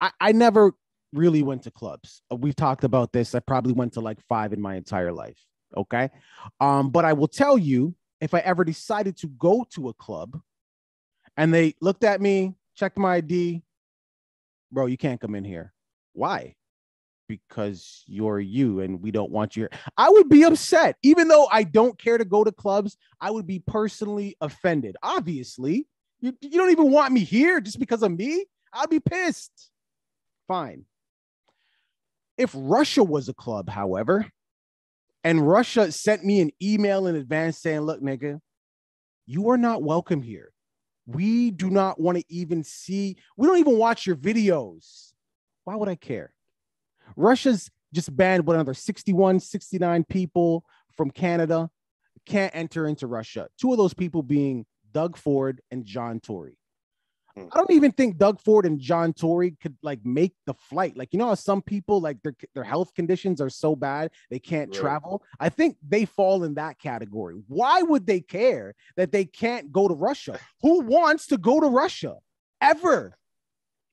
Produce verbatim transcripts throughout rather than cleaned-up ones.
I, I never really went to clubs. We've talked about this. I probably went to like five in my entire life. OK, um, but I will tell you, if I ever decided to go to a club and they looked at me, checked my I D. Bro, you can't come in here. Why? Because you're you and we don't want you here. I would be upset. Even though I don't care to go to clubs, I would be personally offended. Obviously, you, you don't even want me here just because of me. I'd be pissed. Fine. If Russia was a club, however, and Russia sent me an email in advance saying, look, nigga, you are not welcome here. We do not want to even see. We don't even watch your videos. Why would I care? Russia's just banned what, another sixty-one, sixty-nine people from Canada can't enter into Russia. Two of those people being Doug Ford and John Tory. I don't even think Doug Ford and John Tory could like make the flight. Like, you know how some people like their, their health conditions are so bad they can't right. travel. I think they fall in that category. Why would they care that they can't go to Russia? Who wants to go to Russia ever?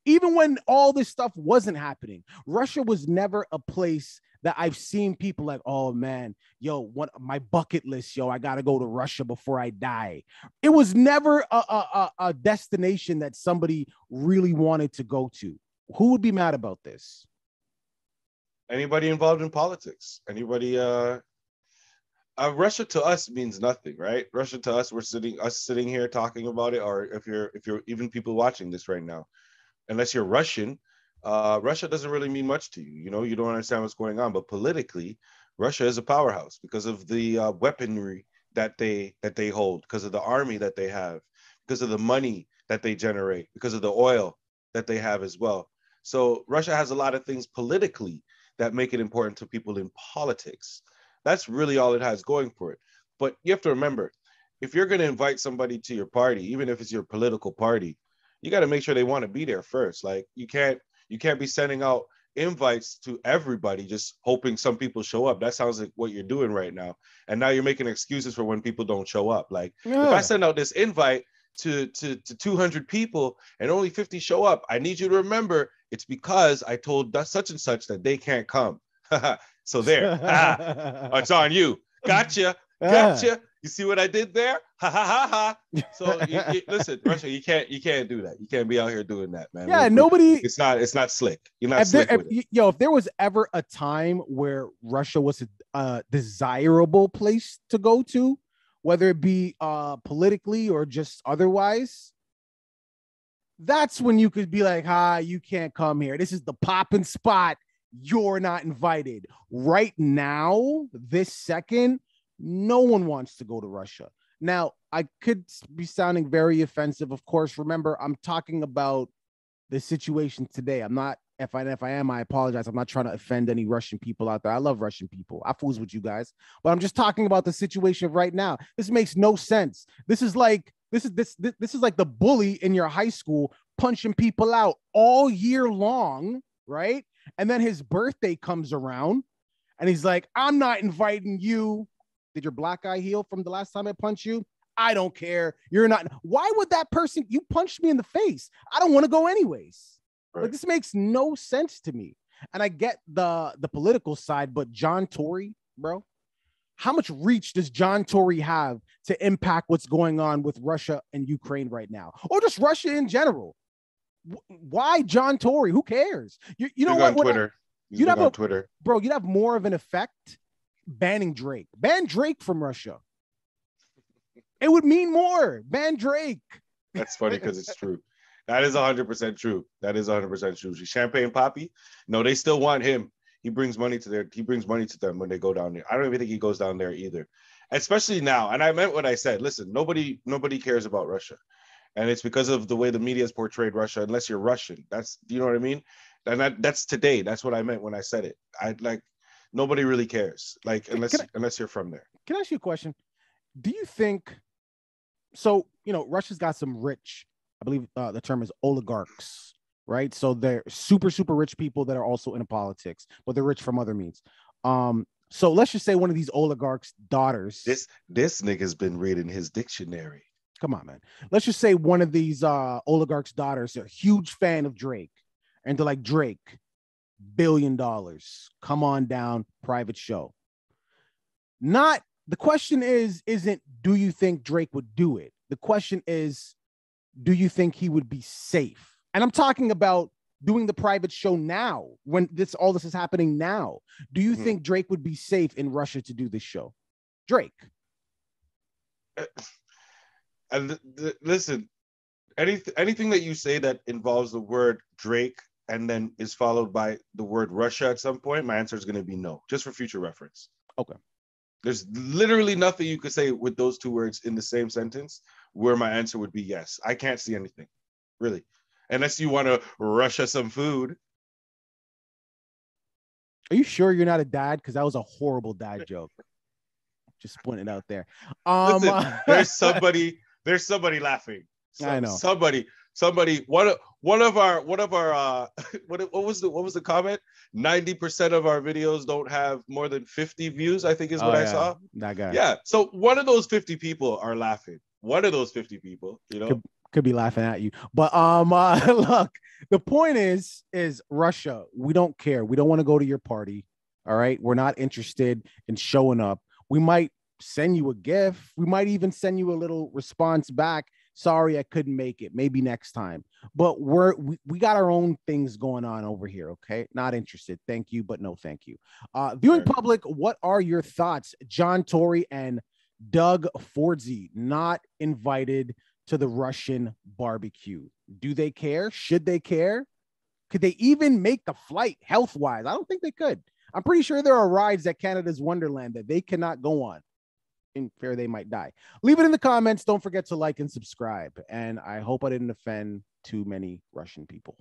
Even when all this stuff wasn't happening, Russia was never a place that I've seen people like, oh man, yo, what my bucket list, yo, I gotta go to Russia before I die. It was never a, a, a destination that somebody really wanted to go to. Who would be mad about this? Anybody involved in politics? Anybody? Uh, uh, Russia to us means nothing, right? Russia to us, we're sitting, us sitting here talking about it, or if you're, if you're even people watching this right now, unless you're Russian. Uh, Russia doesn't really mean much to you. You know, you don't understand what's going on. But politically, Russia is a powerhouse because of the uh, weaponry that they that they hold, because of the army that they have, because of the money that they generate, because of the oil that they have as well. So Russia has a lot of things politically that make it important to people in politics. That's really all it has going for it. But you have to remember, if you're going to invite somebody to your party, even if it's your political party, you got to make sure they want to be there first. Like you can't. You can't be sending out invites to everybody, just hoping some people show up. That sounds like what you're doing right now. And now you're making excuses for when people don't show up. Like yeah. if I send out this invite to, to, to two hundred people and only fifty show up, I need you to remember it's because I told such and such that they can't come. So there, ah, it's on you. Gotcha. Gotcha. You see what I did there? Ha ha ha ha. So you, you, listen, Russia, you can't you can't do that. You can't be out here doing that, man. Yeah, we, nobody. We, it's not it's not slick. You're not slick there, with if, it. Yo, if there was ever a time where Russia was a uh, desirable place to go to, whether it be uh, politically or just otherwise, that's when you could be like, "Hi, you can't come here. This is the poppin' spot. You're not invited." Right now, this second. No one wants to go to Russia. Now, I could be sounding very offensive. Of course, remember, I'm talking about the situation today. I'm not, if I, if I am, I apologize. I'm not trying to offend any Russian people out there. I love Russian people. I fools with you guys. But I'm just talking about the situation right now. This makes no sense. This is like, this is, this, this, this is like the bully in your high school punching people out all year long, right? And then his birthday comes around and he's like, I'm not inviting you. Did your black eye heal from the last time I punched you? I don't care. You're not. Why would that person? You punched me in the face. I don't want to go anyways. Right. Like, this makes no sense to me. And I get the, the political side, but John Tory, bro, how much reach does John Tory have to impact what's going on with Russia and Ukraine right now? Or just Russia in general? Why John Tory? Who cares? You, you know what? On Twitter. I, you'd have on a, Twitter. Bro, you'd have more of an effect banning Drake. Ban Drake from Russia. It would mean more. Ban Drake. That's funny because it's true. That is one hundred percent true. That is one hundred percent true. Champagne Poppy? No, they still want him. He brings money to their. He brings money to them when they go down there. I don't even think he goes down there either. Especially now. And I meant what I said. Listen, nobody nobody cares about Russia. And it's because of the way the media has portrayed Russia, unless you're Russian. That's, you know what I mean? And that, that's today. That's what I meant when I said it. I'd like Nobody really cares, like unless I, unless you're from there. Can I ask you a question? Do you think so? You know, Russia's got some rich, I believe uh, the term is oligarchs, right? So they're super, super rich people that are also in politics, but they're rich from other means. Um, so let's just say one of these oligarchs' daughters. This this nigga's been reading his dictionary. Come on, man. Let's just say one of these uh, oligarchs' daughters are a huge fan of Drake. and they're like, Drake, billion dollars, come on down, private show. Not, the question is, isn't, do you think Drake would do it? The question is, do you think he would be safe? And I'm talking about doing the private show now, when this, all this is happening now. Do you mm-hmm. think Drake would be safe in Russia to do this show? Drake. Uh, uh, listen, any, anything that you say that involves the word Drake and then is followed by the word Russia at some point, my answer is going to be no, just for future reference. Okay. There's literally nothing you could say with those two words in the same sentence where my answer would be yes. I can't see anything, really. Unless you want to Russia some food. Are you sure you're not a dad? Because that was a horrible dad joke. Just pointing out there. Um, Listen, uh, there's somebody. There's somebody laughing. Some, I know. Somebody. Somebody. One. One of our. One of our. Uh, what, what was the? What was the comment? Ninety percent of our videos don't have more than fifty views, I think is what oh, yeah. I saw. That guy. Yeah. So one of those fifty people are laughing. One of those fifty people. You know. Could Could be laughing at you, but um, uh, look. The point is, is Russia. We don't care. We don't want to go to your party. All right, we're not interested in showing up. We might send you a gift. We might even send you a little response back. Sorry, I couldn't make it. Maybe next time. But we're we, we got our own things going on over here. Okay, not interested. Thank you, but no, thank you. Uh, viewing public, what are your thoughts, John Tory and Doug Fordsey, not invited to the Russian barbecue? Do they care? Should they care? Could they even make the flight health-wise? I don't think they could. I'm pretty sure there are rides at Canada's Wonderland that they cannot go on in fear they might die. Leave it in the comments. Don't forget to like and subscribe. And I hope I didn't offend too many Russian people.